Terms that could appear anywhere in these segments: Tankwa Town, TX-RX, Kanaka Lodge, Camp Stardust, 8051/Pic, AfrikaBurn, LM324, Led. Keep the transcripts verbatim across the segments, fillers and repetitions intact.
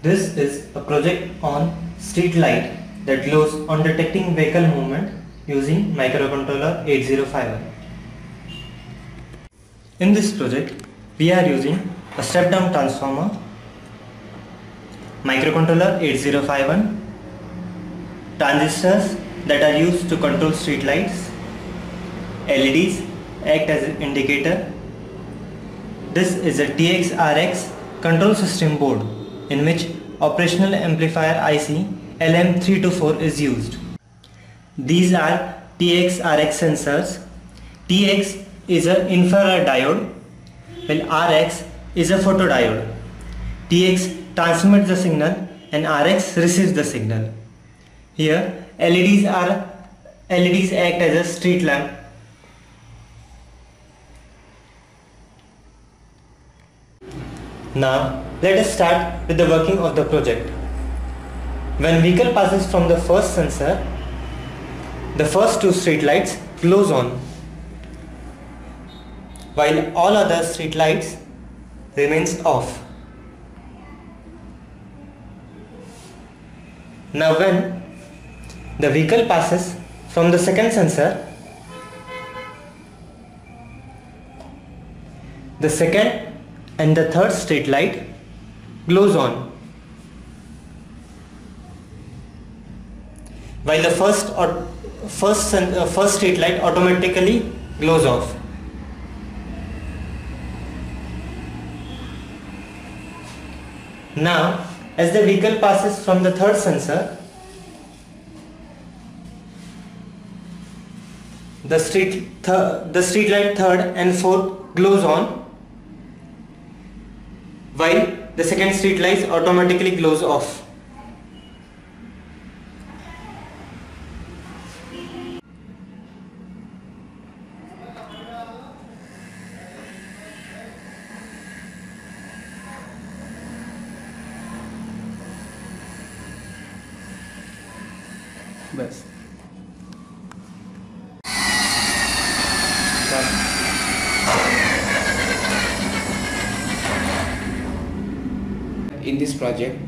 This is a project on street light that glows on detecting vehicle movement using microcontroller eight zero five one. In this project, we are using a step-down transformer, microcontroller eight zero five one, transistors that are used to control street lights, L E Ds act as an indicator. This is a T X R X control system board in which operational amplifier I C L M three two four is used. These are T X R X sensors. T X is an infrared diode, while R X is a photodiode. T X transmits the signal and R X receives the signal. Here, L E Ds are L E Ds act as a street lamp. Now, let us start with the working of the project. When vehicle passes from the first sensor, the first two street lights glows on, while all other street lights remains off. Now when the vehicle passes from the second sensor, the second and the third street light glows on, while the first or first uh, first street light automatically glows off. Now, as the vehicle passes from the third sensor, the street th the street light third and fourth glows on, while the second street light automatically glows off. Best. In this project,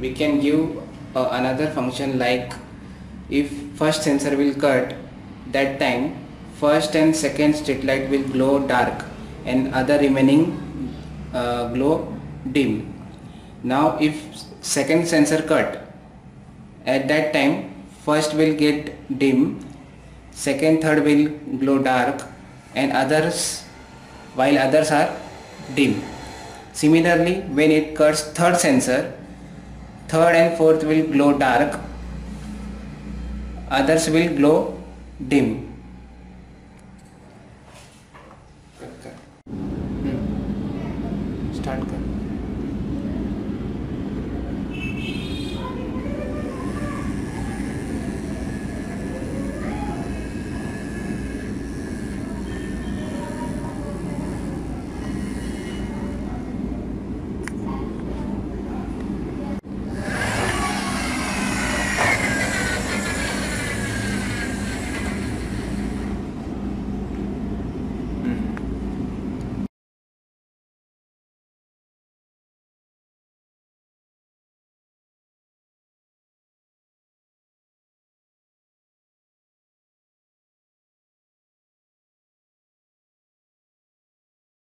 we can give uh, another function like if first sensor will cut, that time first and second street light will glow dark and other remaining uh, glow dim. Now if second sensor cut, at that time first will get dim, second, third will glow dark and others while others are dim. Similarly, when it cuts third sensor, third and fourth will glow dark, others will glow dim.